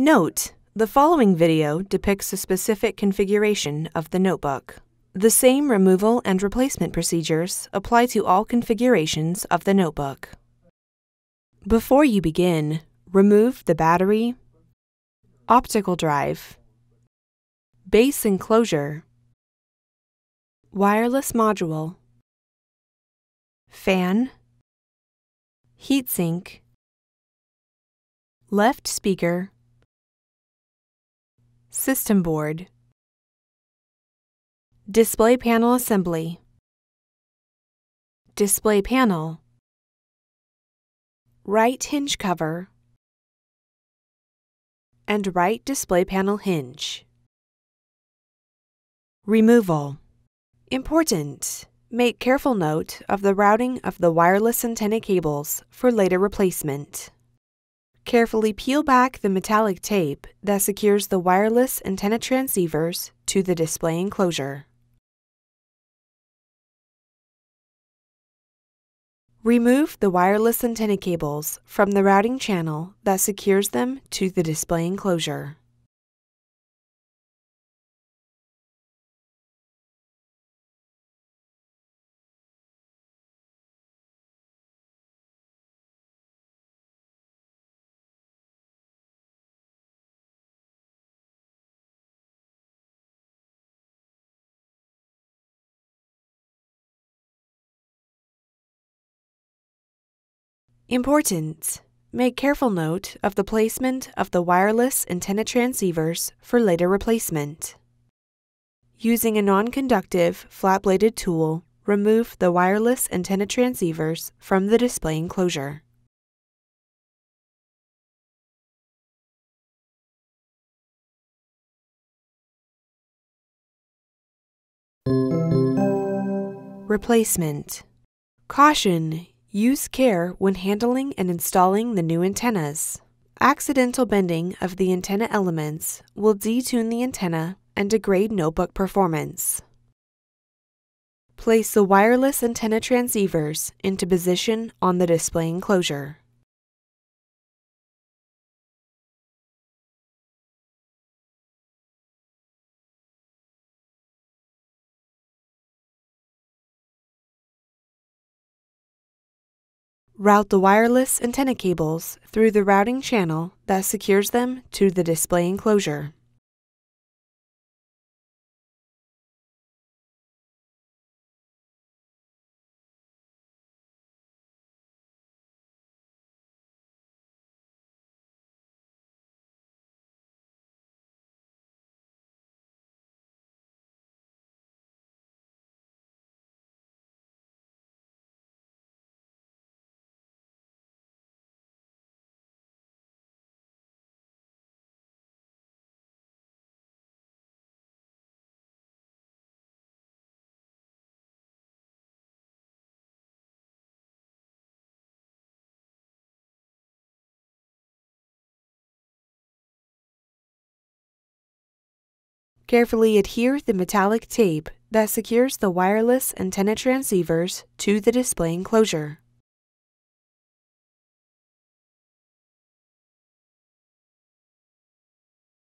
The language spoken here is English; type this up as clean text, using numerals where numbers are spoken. Note: the following video depicts a specific configuration of the notebook. The same removal and replacement procedures apply to all configurations of the notebook. Before you begin, remove the battery, optical drive, base enclosure, wireless module, fan, heatsink, left speaker, system board, display panel assembly, display panel, right hinge cover, and right display panel hinge. Removal. Important: make careful note of the routing of the wireless antenna cables for later replacement. Carefully peel back the metallic tape that secures the wireless antenna transceivers to the display enclosure. Remove the wireless antenna cables from the routing channel that secures them to the display enclosure. Important: make careful note of the placement of the wireless antenna transceivers for later replacement. Using a non-conductive, flat-bladed tool, remove the wireless antenna transceivers from the display enclosure. Replacement. Caution! Use care when handling and installing the new antennas. Accidental bending of the antenna elements will detune the antenna and degrade notebook performance. Place the wireless antenna transceivers into position on the display enclosure. Route the wireless antenna cables through the routing channel that secures them to the display enclosure. Carefully adhere the metallic tape that secures the wireless antenna transceivers to the display enclosure.